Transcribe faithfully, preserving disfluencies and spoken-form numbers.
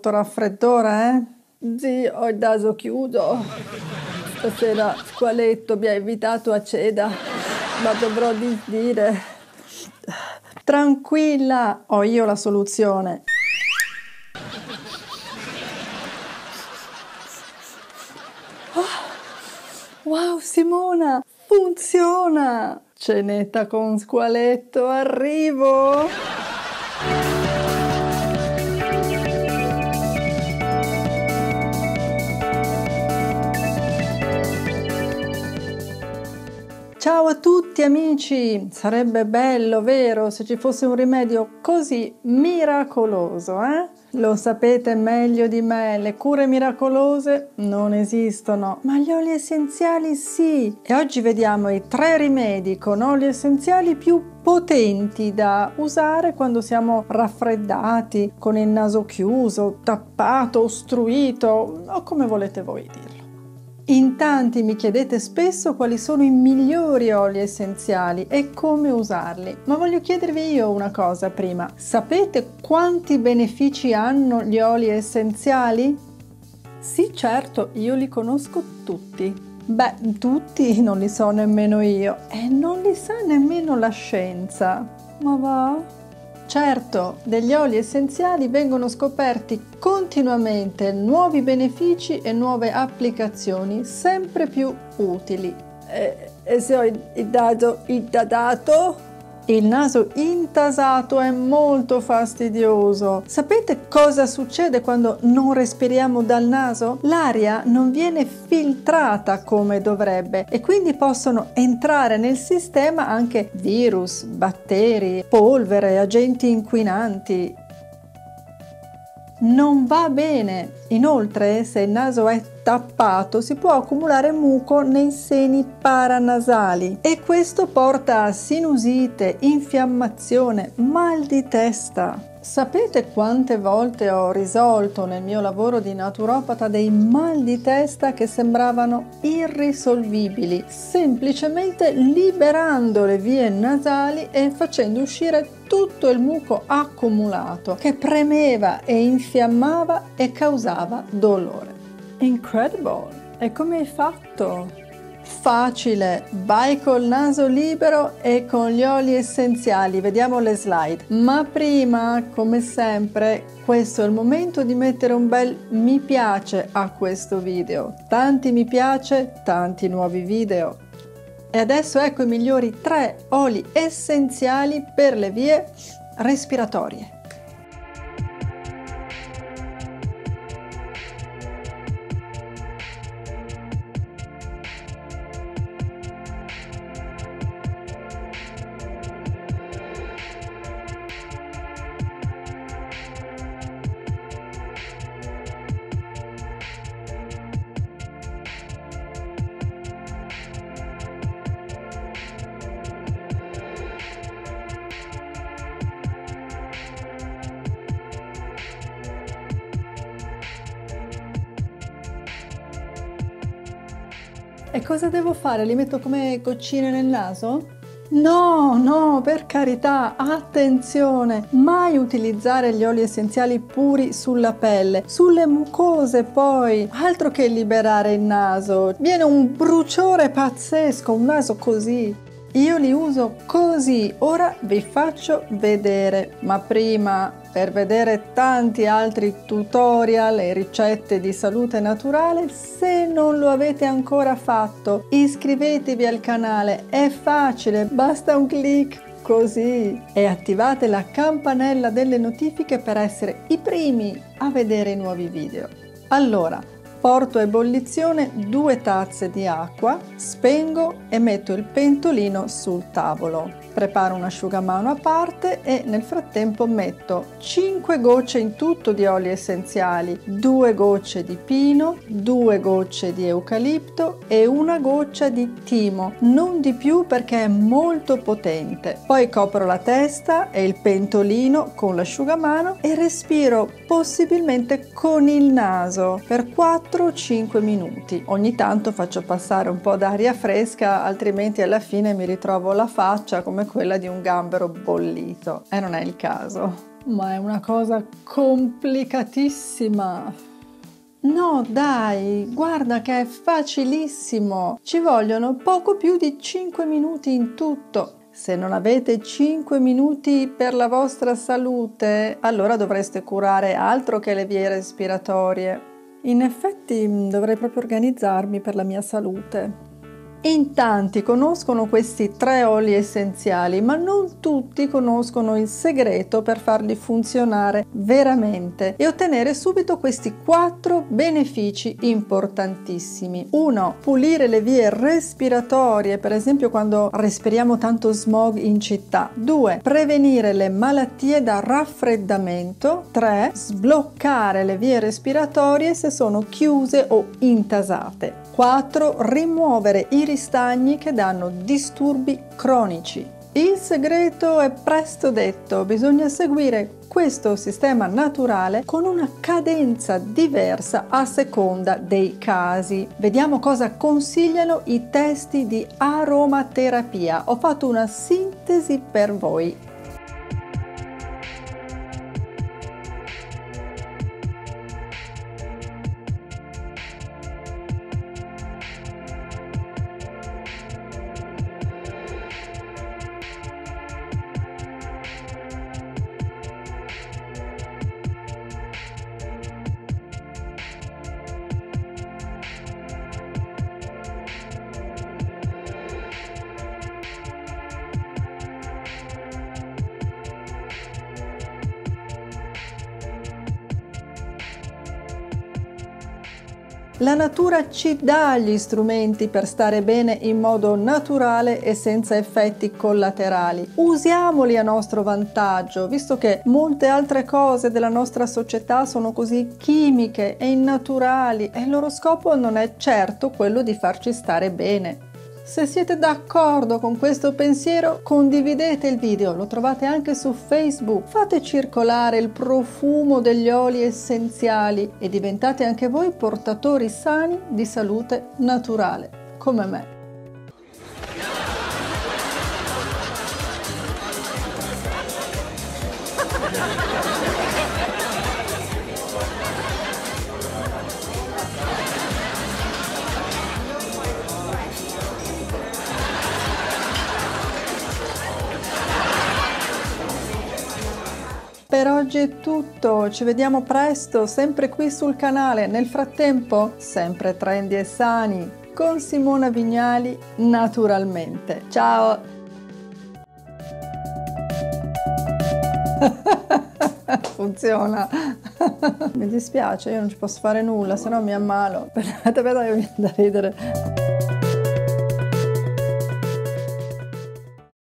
brutto raffreddore, eh? Zio, ho il naso chiuso. Stasera Squaletto mi ha invitato a cena, ma dovrò disdire. Tranquilla, ho io la soluzione. Oh, wow, Simona, funziona! Cenetta con Squaletto, arrivo! Ciao a tutti amici, sarebbe bello, vero, se ci fosse un rimedio così miracoloso, eh? Lo sapete meglio di me, le cure miracolose non esistono, ma gli oli essenziali sì. E oggi vediamo i tre rimedi con oli essenziali più potenti da usare quando siamo raffreddati, con il naso chiuso, tappato, ostruito o come volete voi dirlo. In tanti mi chiedete spesso quali sono i migliori oli essenziali e come usarli, ma voglio chiedervi io una cosa prima. Sapete quanti benefici hanno gli oli essenziali? Sì, certo, io li conosco tutti. Beh, tutti non li so nemmeno io e non li sa nemmeno la scienza. Ma va? Certo, degli oli essenziali vengono scoperti continuamente nuovi benefici e nuove applicazioni sempre più utili. E, e se ho il, il naso intadato? Il naso intasato è molto fastidioso. Sapete cosa succede quando non respiriamo dal naso? L'aria non viene filtrata come dovrebbe e quindi possono entrare nel sistema anche virus, batteri, polvere, agenti inquinanti. Non va bene. Inoltre, se il naso è tappato, si può accumulare muco nei seni paranasali e questo porta a sinusite, infiammazione, mal di testa. Sapete quante volte ho risolto nel mio lavoro di naturopata dei mal di testa che sembravano irrisolvibili, semplicemente liberando le vie nasali e facendo uscire tutto il muco accumulato che premeva e infiammava e causava dolore. Incredible! E come hai fatto? Facile, vai col naso libero e con gli oli essenziali. Vediamo le slide, ma prima, come sempre, questo è il momento di mettere un bel mi piace a questo video. Tanti mi piace, tanti nuovi video. E adesso ecco i migliori tre oli essenziali per le vie respiratorie. E cosa devo fare? Li metto come goccine nel naso? No, no, per carità, attenzione! Mai utilizzare gli oli essenziali puri sulla pelle, sulle mucose poi! Altro che liberare il naso! Viene un bruciore pazzesco, un naso così! Io li uso così, ora vi faccio vedere, ma prima, per vedere tanti altri tutorial e ricette di salute naturale, se non lo avete ancora fatto, iscrivetevi al canale, è facile, basta un click. Così, e attivate la campanella delle notifiche per essere i primi a vedere i nuovi video. Allora, porto a ebollizione due tazze di acqua, spengo e metto il pentolino sul tavolo. Preparo un asciugamano a parte e nel frattempo metto cinque gocce in tutto di oli essenziali, due gocce di pino, due gocce di eucalipto e una goccia di timo, non di più perché è molto potente. Poi copro la testa e il pentolino con l'asciugamano e respiro possibilmente con il naso per quattro cinque minuti. Ogni tanto faccio passare un po' d'aria fresca, altrimenti alla fine mi ritrovo la faccia come quella di un gambero bollito e non è il caso. Ma è una cosa complicatissima. No dai, guarda che è facilissimo, ci vogliono poco più di cinque minuti in tutto. Se non avete cinque minuti per la vostra salute, allora dovreste curare altro che le vie respiratorie. In effetti dovrei proprio organizzarmi per la mia salute. In tanti conoscono questi tre oli essenziali, ma non tutti conoscono il segreto per farli funzionare veramente e ottenere subito questi quattro benefici importantissimi. uno Pulire le vie respiratorie, per esempio quando respiriamo tanto smog in città. due Prevenire le malattie da raffreddamento. tre Sbloccare le vie respiratorie se sono chiuse o intasate. quattro Rimuovere i ristagni che danno disturbi cronici. Il segreto è presto detto, bisogna seguire questo sistema naturale con una cadenza diversa a seconda dei casi. Vediamo cosa consigliano i testi di aromaterapia. Ho fatto una sintesi per voi. La natura ci dà gli strumenti per stare bene in modo naturale e senza effetti collaterali. Usiamoli a nostro vantaggio, visto che molte altre cose della nostra società sono così chimiche e innaturali e il loro scopo non è certo quello di farci stare bene. Se siete d'accordo con questo pensiero, condividete il video, lo trovate anche su Facebook. Fate circolare il profumo degli oli essenziali e diventate anche voi portatori sani di salute naturale, come me. Per oggi è tutto, ci vediamo presto, sempre qui sul canale. Nel frattempo, sempre trendy e sani, con Simona Vignali, naturalmente. Ciao! Funziona! Mi dispiace, io non ci posso fare nulla, se no mi ammalo. Aspetta, aspetta, mi viene da ridere.